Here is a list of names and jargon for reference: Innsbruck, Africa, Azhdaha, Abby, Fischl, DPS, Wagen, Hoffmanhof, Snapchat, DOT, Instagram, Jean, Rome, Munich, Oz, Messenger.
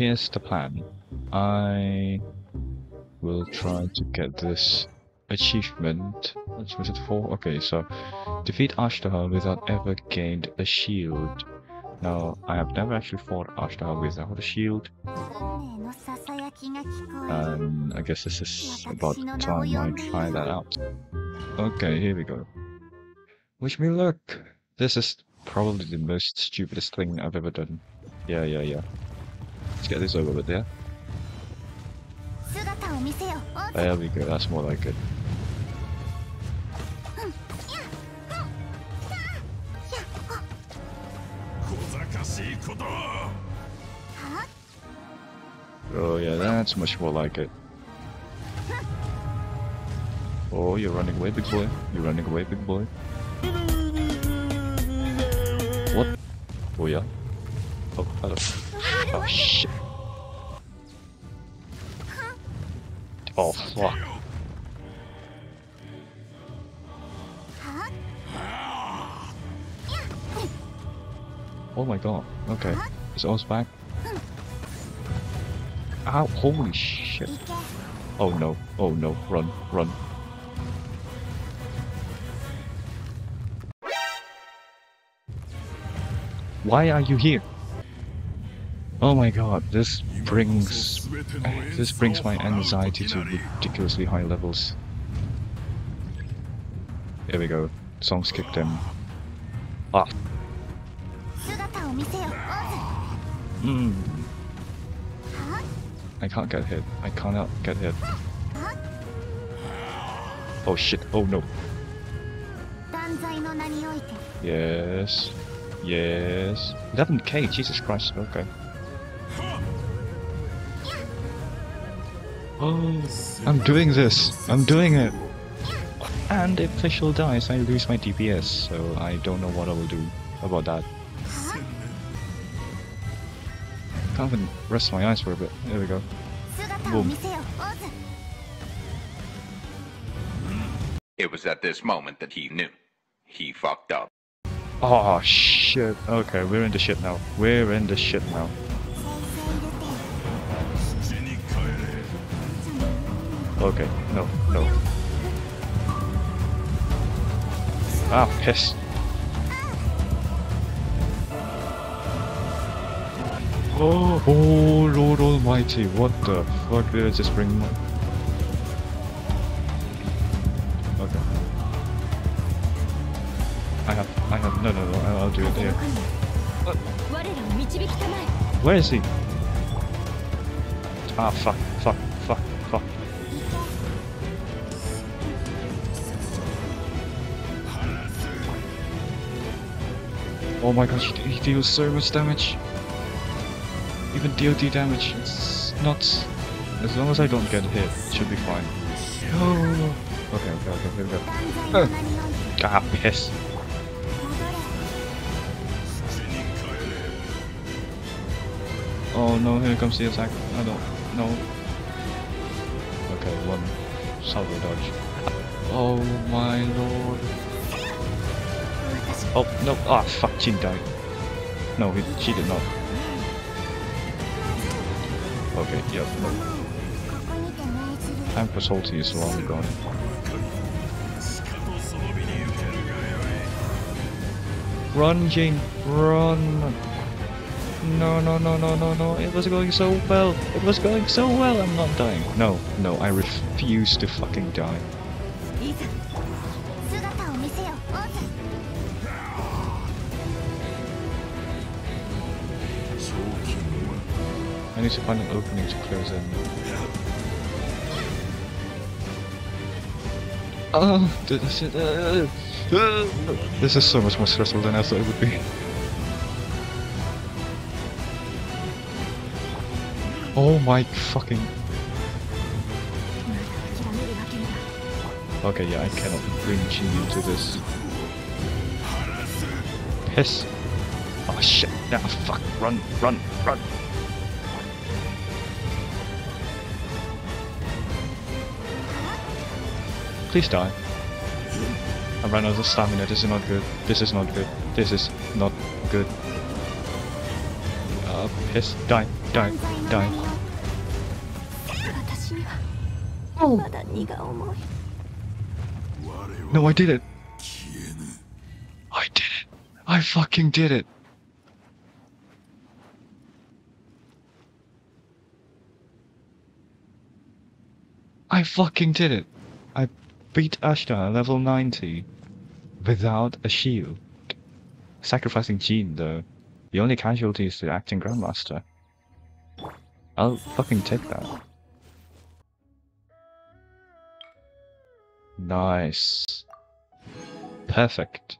here's the plan. I will try to get this achievement. What was it for? Okay, so defeat Azhdaha without ever gained a shield. Now, I have never actually fought Azhdaha without a shield. And I guess this is about time I try that out. Okay, here we go. Wish me luck! This is probably the most stupidest thing I've ever done. Yeah. Let's get this over with, yeah? There we go, that's more like it. Oh yeah, that's much more like it. Oh, you're running away, big boy. You're running away, big boy. What? Oh yeah. Oh, hello. Oh shit. Oh fuck. Oh my god. Okay. Is Oz back? Ow, holy shit. Oh no, run, run. Why are you here? Oh my god, this brings my anxiety to ridiculously high levels. Here we go. Songs kicked in. Ah. I can't get hit. I cannot get hit. Oh shit, oh no. Yes. Yes. 11k, Jesus Christ, okay. Oh, I'm doing this! I'm doing it! And if Fischl dies, I lose my DPS, so I don't know what I will do about that. Can't even rest my eyes for a bit. There we go. Boom. It was at this moment that he knew. He fucked up. Oh shit. Okay, we're in the shit now. We're in the shit now. Okay, no. Ah, piss. Oh, Lord Almighty, what the fuck did I just bring my... Okay. I have, no, I'll do it here. Where is he? Ah, fuck. Oh my gosh, he deals so much damage. Even DOT damage, it's nuts. As long as I don't get hit, it should be fine. Oh. Okay, here we go. Ah, piss. Oh no, here comes the attack. I don't know. Okay, one salvo dodge. Oh my lord. Oh no, ah fuck, Jean died. No, she did not. Okay, yep, no. Time for salty is long gone. Run, Jean, run! No, it was going so well! It was going so well! I'm not dying! No, I refuse to fucking die. I need to find an opening to close in. Oh, this is so much more stressful than I thought it would be. Oh my fucking... Okay, yeah, I cannot bring Jean to this. Piss. Oh shit, nah, fuck, run! Please die. I ran out of stamina, this is not good. This is not good. piss. Die, die, die. Oh. No, I did it. I did it. I fucking did it. I fucking did it. I beat Azhdaha level 90 without a shield. Sacrificing Jean, though. The only casualty is the acting grandmaster. I'll fucking take that. Nice. Perfect.